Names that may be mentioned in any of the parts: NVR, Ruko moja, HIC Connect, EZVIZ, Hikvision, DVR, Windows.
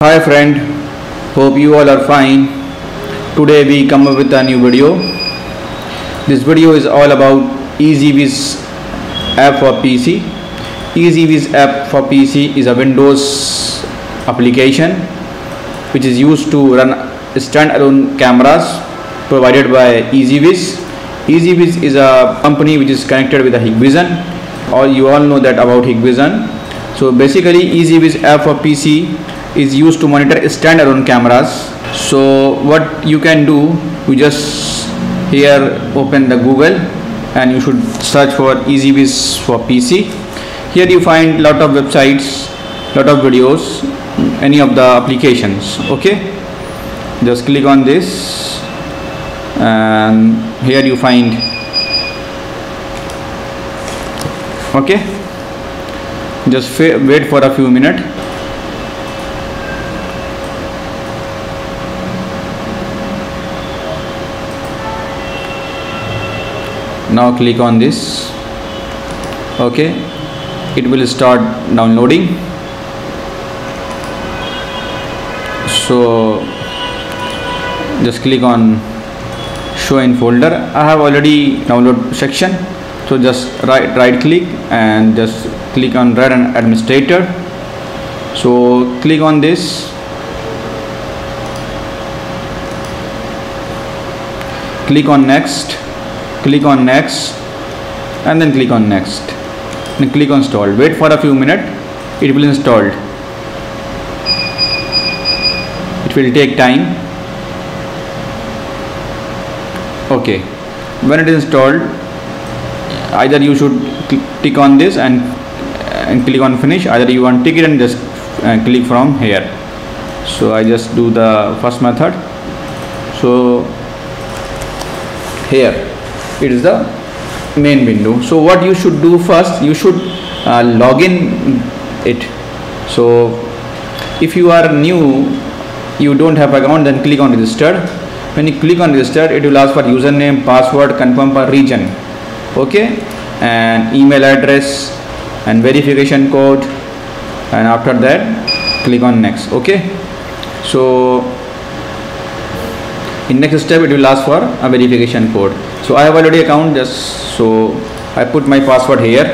Hi friend, hope you all are fine. Today we come up with a new video. This video is all about EZVIZ app for PC. EZVIZ app for PC is a Windows application which is used to run standalone cameras provided by EZVIZ. EZVIZ is a company which is connected with the Hikvision, or you all know that about Hikvision. So basically EZVIZ app for PC is used to monitor standalone cameras. So what you can do, you just here open the Google and you should search for EZVIZ for PC. Here you find lot of websites, lot of videos, any of the applications. Okay, just click on this and here you find, okay, just wait for a few minutes. Now click on this. Okay, it will start downloading. So just click on show in folder. I have already download section, so just right click and just click on run administrator. So click on this, click on next, click on next, and then click on next, then click on install. Wait for a few minutes, it will install. It will take time. Okay, when it is installed, either you should tick on this and click on finish, either you want tick it and just click from here. So I just do the first method. So here it is the main window. So what you should do first, you should log in it. So if you are new, you don't have account, then click on register. When you click on register, it will ask for username, password, confirm per region, okay, and email address and verification code, and after that click on next. Okay, so in next step it will ask for a verification code. So I have already account, just so I put my password here.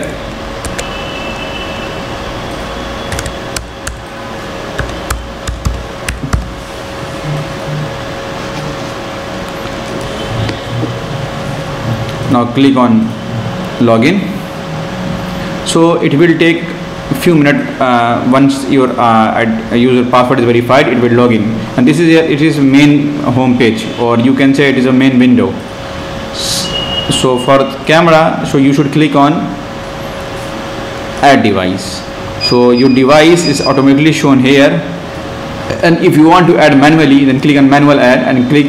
Now click on login. So it will take few minutes. Once your user password is verified, it will log in, and this is it is main home page, or you can say it is a main window. So for camera, so you should click on add device. So your device is automatically shown here, and if you want to add manually, then click on manual add and click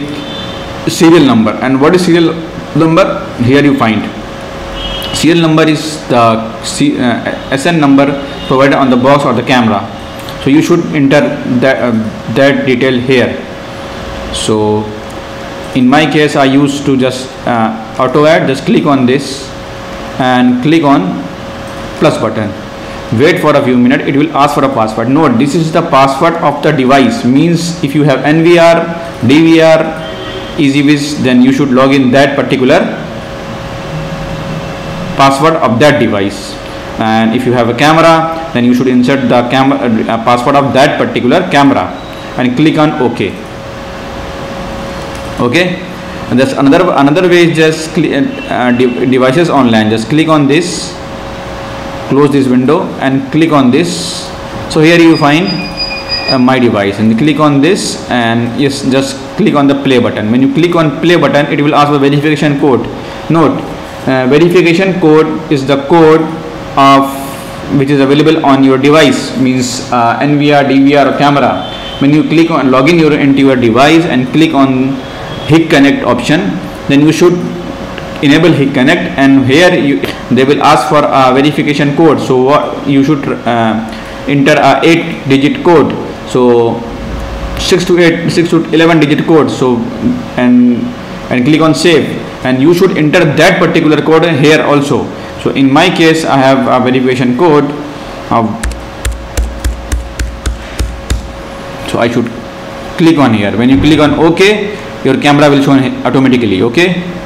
serial number. And what is serial number? Here you find serial number is the SN number provided on the box or the camera. So you should enter that detail here. So in my case, I used to just auto add. Just click on this and click on plus button. Wait for a few minutes, it will ask for a password. Note, this is the password of the device. Means if you have NVR, DVR, EZVIZ, then you should log in that particular password of that device. And if you have a camera, then you should insert the camera password of that particular camera and click on OK. Okay, and that's another way. Just devices online, just click on this, close this window and click on this. So here you find my device, and click on this, and yes, just click on the play button. When you click on play button, it will ask for verification code. Note, verification code is the code of which is available on your device, means NVR, DVR or camera. When you click on login your into your device and click on HIC Connect option, then you should enable HIC Connect, and here they will ask for a verification code. So what you should enter a 8-digit code, so 6 to 11 digit code. So and click on save, and you should enter that particular code here also. So in my case, I have a verification code of, So I should click on here. When you click on OK, your camera will show automatically. Okay.